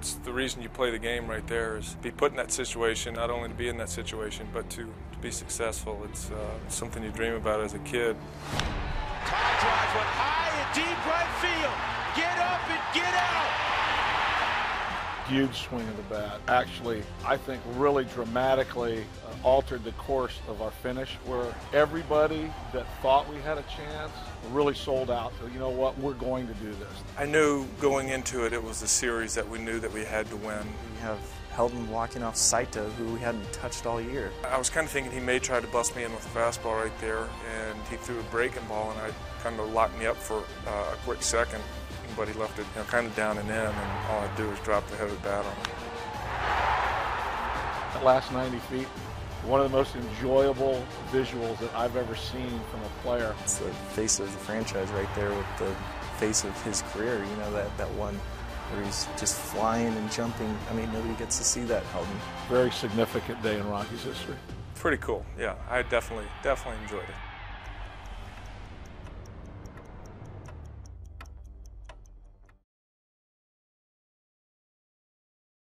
It's the reason you play the game right there, is be put in that situation, not only to be in that situation, but to be successful. It's something you dream about as a kid. Todd drives one high and deep right field. Get up and get out. Huge swing of the bat. Actually, I think really dramatically altered the course of our finish, where everybody that thought we had a chance really sold out. So, you know what, we're going to do this. I knew going into it, it was a series that we knew that we had to win. We have Helton walking off Saito, who we hadn't touched all year. I was kind of thinking he may try to bust me in with a fastball right there, and he threw a breaking ball, and I kind of locked me up for a quick second, but he left it, you know, kind of down and in, and all I do is drop the heavy bat on him. That last 90 feet, one of the most enjoyable visuals that I've ever seen from a player. It's the face of the franchise right there, with the face of his career, you know, that one where he's just flying and jumping. I mean, nobody gets to see that, Helton. Very significant day in Rockies history. Pretty cool, yeah. I definitely enjoyed it.